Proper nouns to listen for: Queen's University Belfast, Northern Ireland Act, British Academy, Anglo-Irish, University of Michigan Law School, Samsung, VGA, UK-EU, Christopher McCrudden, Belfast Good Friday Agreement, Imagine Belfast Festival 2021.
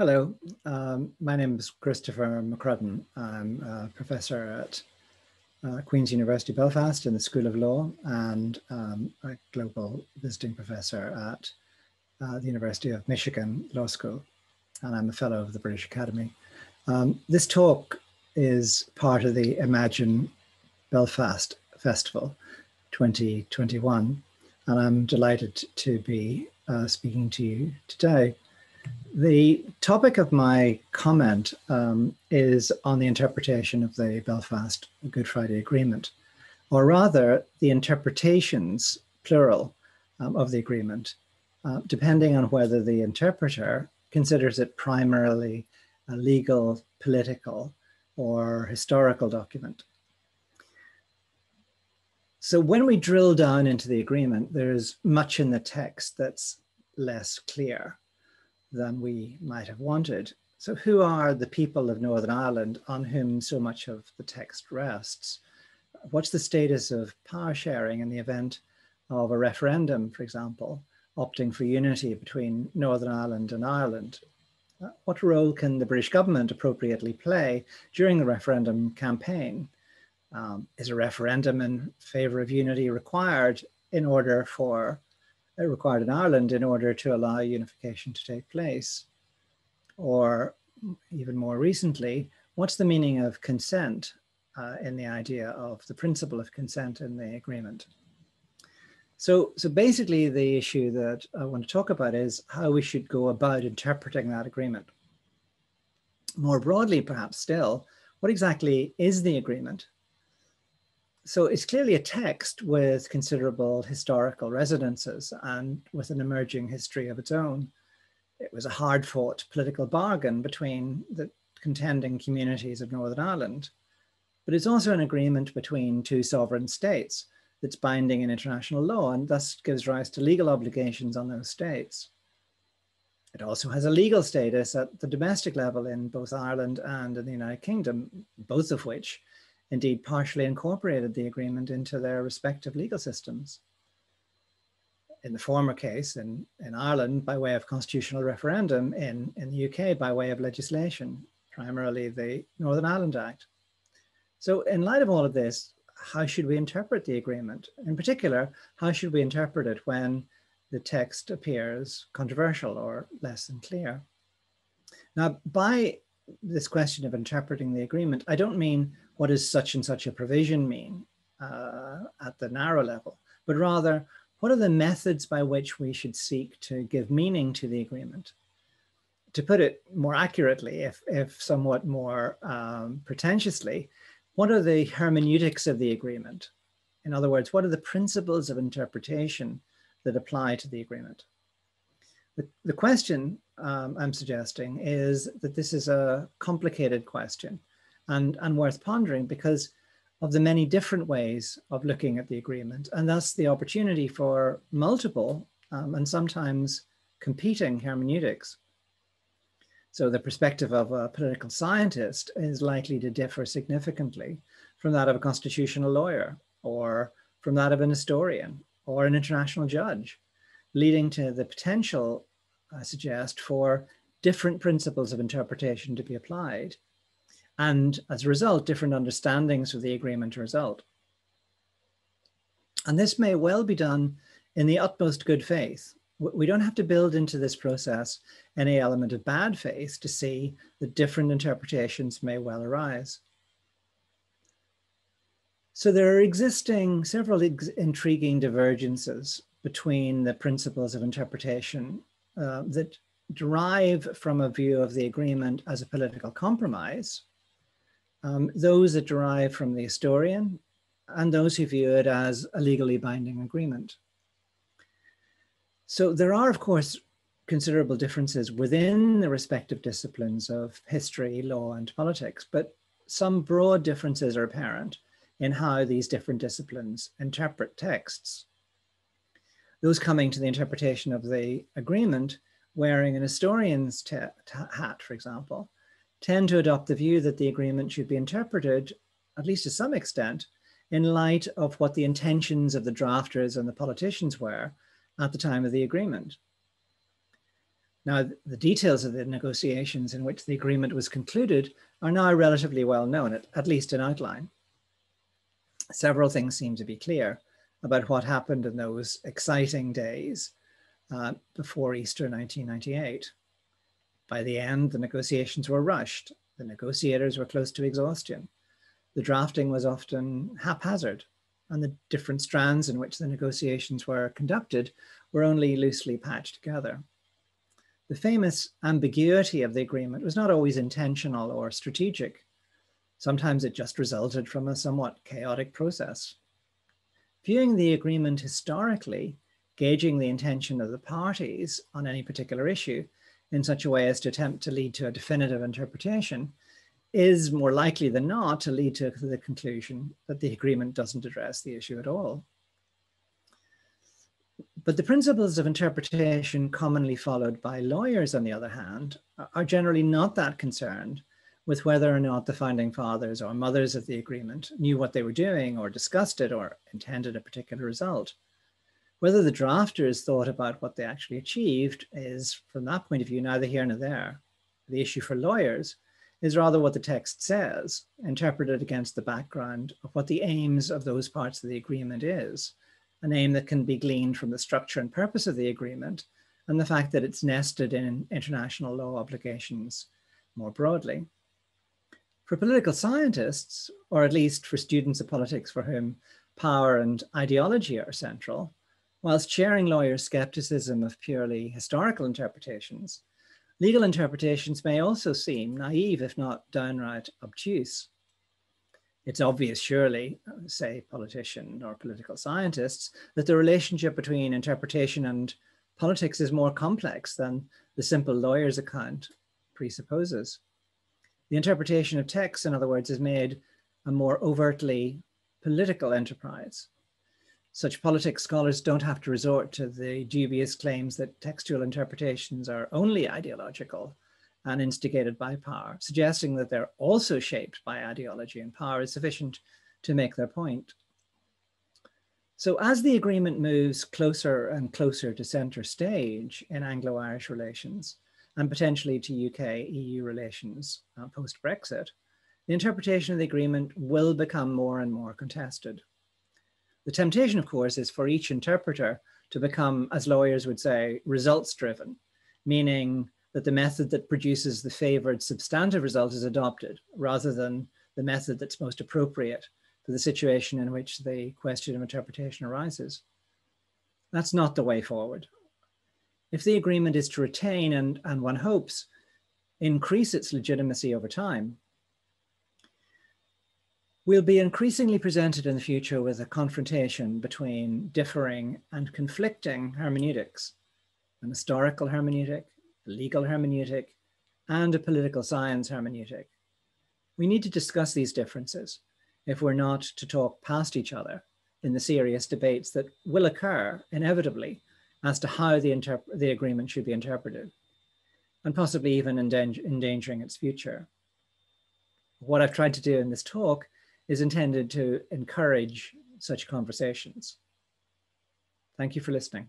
Hello, my name is Christopher McCrudden. I'm a professor at Queen's University Belfast in the School of Law, and a global visiting professor at the University of Michigan Law School, and I'm a fellow of the British Academy. This talk is part of the Imagine Belfast Festival 2021, and I'm delighted to be speaking to you today. The topic of my comment is on the interpretation of the Belfast Good Friday Agreement, or rather the interpretations, plural, of the agreement, depending on whether the interpreter considers it primarily a legal, political, or historical document. So when we drill down into the agreement, there's much in the text that's less clear than we might have wanted. So who are the people of Northern Ireland on whom so much of the text rests? What's the status of power sharing in the event of a referendum, for example, opting for unity between Northern Ireland and Ireland? What role can the British government appropriately play during the referendum campaign? Is a referendum in favour of unity required in order for required in Ireland in order to allow unification to take place? Or even more recently, what's the meaning of consent in the idea of the principle of consent in the agreement? So basically the issue that I want to talk about is how we should go about interpreting that agreement. More broadly, perhaps still, what exactly is the agreement? So it's clearly a text with considerable historical resonances and with an emerging history of its own. It was a hard-fought political bargain between the contending communities of Northern Ireland, but it's also an agreement between two sovereign states that's binding in international law and thus gives rise to legal obligations on those states. It also has a legal status at the domestic level in both Ireland and in the United Kingdom, both of which indeed partially incorporated the agreement into their respective legal systems. In the former case, in Ireland, by way of constitutional referendum, in the UK, by way of legislation, primarily the Northern Ireland Act. So in light of all of this, how should we interpret the agreement? In particular, how should we interpret it when the text appears controversial or less than clear? Now, by this question of interpreting the agreement, I don't mean what does such and such a provision mean at the narrow level, but rather what are the methods by which we should seek to give meaning to the agreement? To put it more accurately, if somewhat more pretentiously, what are the hermeneutics of the agreement? In other words, what are the principles of interpretation that apply to the agreement? The question I'm suggesting is that this is a complicated question. And worth pondering because of the many different ways of looking at the agreement, and thus the opportunity for multiple and sometimes competing hermeneutics. So the perspective of a political scientist is likely to differ significantly from that of a constitutional lawyer, or from that of an historian, or an international judge, leading to the potential, I suggest, for different principles of interpretation to be applied. And as a result, different understandings of the agreement result. And this may well be done in the utmost good faith. We don't have to build into this process any element of bad faith to see that different interpretations may well arise. So there are existing several intriguing divergences between the principles of interpretation that derive from a view of the agreement as a political compromise, those that derive from the historian, and those who view it as a legally binding agreement. So there are, of course, considerable differences within the respective disciplines of history, law, and politics, but some broad differences are apparent in how these different disciplines interpret texts. Those coming to the interpretation of the agreement wearing an historian's hat, for example, tend to adopt the view that the agreement should be interpreted, at least to some extent, in light of what the intentions of the drafters and the politicians were at the time of the agreement. Now, the details of the negotiations in which the agreement was concluded are now relatively well known, at least in outline. Several things seem to be clear about what happened in those exciting days before Easter 1998. By the end, the negotiations were rushed. The negotiators were close to exhaustion. The drafting was often haphazard, and the different strands in which the negotiations were conducted were only loosely patched together. The famous ambiguity of the agreement was not always intentional or strategic. Sometimes it just resulted from a somewhat chaotic process. Viewing the agreement historically, gauging the intention of the parties on any particular issue in such a way as to attempt to lead to a definitive interpretation is more likely than not to lead to the conclusion that the agreement doesn't address the issue at all. But the principles of interpretation commonly followed by lawyers, on the other hand, are generally not that concerned with whether or not the founding fathers or mothers of the agreement knew what they were doing or discussed it or intended a particular result. Whether the drafters thought about what they actually achieved is, from that point of view, neither here nor there. The issue for lawyers is rather what the text says, interpreted against the background of what the aims of those parts of the agreement is, an aim that can be gleaned from the structure and purpose of the agreement and the fact that it's nested in international law obligations more broadly. For political scientists, or at least for students of politics for whom power and ideology are central, whilst sharing lawyers' skepticism of purely historical interpretations, legal interpretations may also seem naive, if not downright obtuse. It's obvious, surely, say politicians or political scientists, that the relationship between interpretation and politics is more complex than the simple lawyer's account presupposes. The interpretation of texts, in other words, is made a more overtly political enterprise. Such politics scholars don't have to resort to the dubious claims that textual interpretations are only ideological and instigated by power, suggesting that they're also shaped by ideology and power is sufficient to make their point. So as the agreement moves closer and closer to centre stage in Anglo-Irish relations and potentially to UK-EU relations post-Brexit, the interpretation of the agreement will become more and more contested. The temptation, of course, is for each interpreter to become, as lawyers would say, results-driven, meaning that the method that produces the favoured substantive result is adopted, rather than the method that's most appropriate for the situation in which the question of interpretation arises. That's not the way forward. If the agreement is to retain and one hopes, increase its legitimacy over time, we'll be increasingly presented in the future with a confrontation between differing and conflicting hermeneutics, an historical hermeneutic, a legal hermeneutic, and a political science hermeneutic. We need to discuss these differences if we're not to talk past each other in the serious debates that will occur inevitably as to how the agreement should be interpreted, and possibly even endangering its future. What I've tried to do in this talk is intended to encourage such conversations. Thank you for listening.